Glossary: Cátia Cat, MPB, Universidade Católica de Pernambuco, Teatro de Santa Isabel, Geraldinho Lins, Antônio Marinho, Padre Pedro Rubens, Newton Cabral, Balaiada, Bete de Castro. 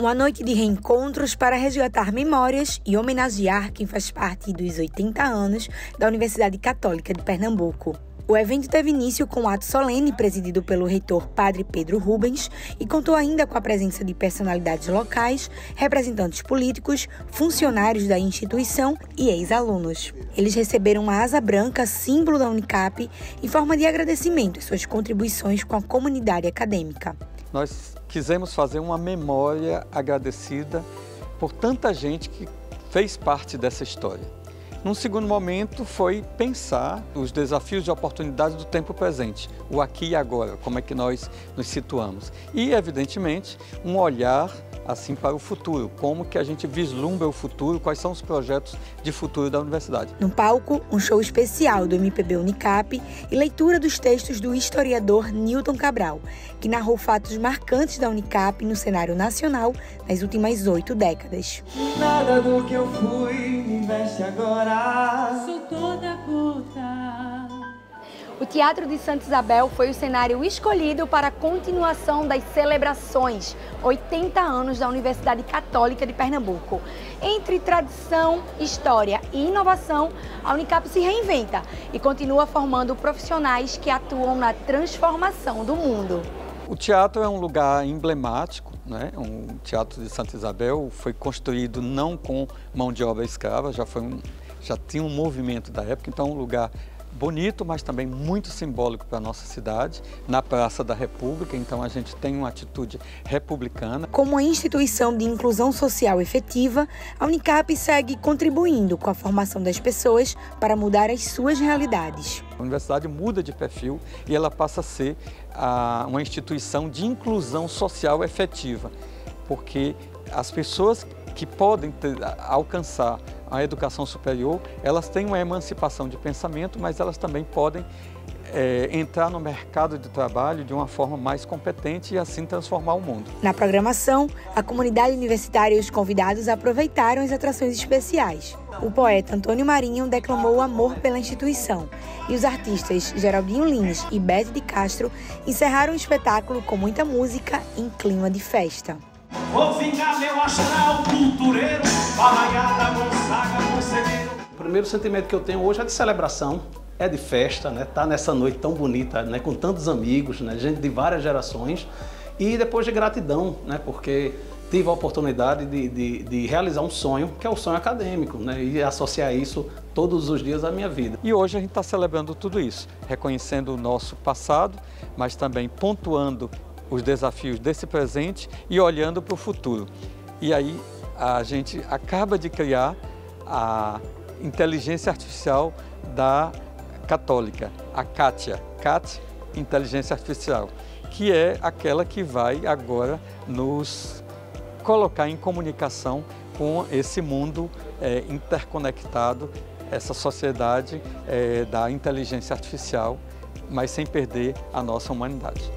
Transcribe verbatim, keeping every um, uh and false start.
uma noite de reencontros para resgatar memórias e homenagear quem faz parte dos oitenta anos da Universidade Católica de Pernambuco. O evento teve início com um ato solene presidido pelo reitor Padre Pedro Rubens e contou ainda com a presença de personalidades locais, representantes políticos, funcionários da instituição e ex-alunos. Eles receberam uma asa branca, símbolo da Unicap, em forma de agradecimento às suas contribuições com a comunidade acadêmica. Nós quisemos fazer uma memória agradecida por tanta gente que fez parte dessa história. Num segundo momento foi pensar os desafios e oportunidades do tempo presente, o aqui e agora, como é que nós nos situamos. E, evidentemente, um olhar assim para o futuro, como que a gente vislumbra o futuro, quais são os projetos de futuro da universidade. No palco, um show especial do M P B Unicap e leitura dos textos do historiador Newton Cabral, que narrou fatos marcantes da Unicap no cenário nacional nas últimas oito décadas. Nada do que eu fui me veste agora, sou toda curta. O Teatro de Santa Isabel foi o cenário escolhido para a continuação das celebrações, oitenta anos da Universidade Católica de Pernambuco. Entre tradição, história e inovação, a Unicap se reinventa e continua formando profissionais que atuam na transformação do mundo. O teatro é um lugar emblemático, né? O Teatro de Santa Isabel foi construído não com mão de obra escrava, já, foi um, já tinha um movimento da época, então é um lugar bonito, mas também muito simbólico para a nossa cidade, na Praça da República, então a gente tem uma atitude republicana. Como uma instituição de inclusão social efetiva, a Unicap segue contribuindo com a formação das pessoas para mudar as suas realidades. A universidade muda de perfil e ela passa a ser a, uma instituição de inclusão social efetiva, porque as pessoas que podem ter, alcançar a educação superior, elas têm uma emancipação de pensamento, mas elas também podem é, entrar no mercado de trabalho de uma forma mais competente e assim transformar o mundo. Na programação, a comunidade universitária e os convidados aproveitaram as atrações especiais. O poeta Antônio Marinho declamou o amor pela instituição e os artistas Geraldinho Lins e Bete de Castro encerraram o espetáculo com muita música em clima de festa. Vou vingar meu astral cultureiro, balaiada, Gonzaga, conselheiro. O primeiro sentimento que eu tenho hoje é de celebração, é de festa, né? Tá nessa noite tão bonita, né? Com tantos amigos, né? Gente de várias gerações. E depois de gratidão, né? Porque tive a oportunidade de, de, de realizar um sonho, que é o sonho acadêmico, né? E associar isso todos os dias da minha vida. E hoje a gente está celebrando tudo isso, reconhecendo o nosso passado, mas também pontuando os desafios desse presente e olhando para o futuro. E aí a gente acaba de criar a inteligência artificial da Católica, a Cátia Cat, inteligência artificial, que é aquela que vai agora nos colocar em comunicação com esse mundo é, interconectado, essa sociedade é, da inteligência artificial, mas sem perder a nossa humanidade.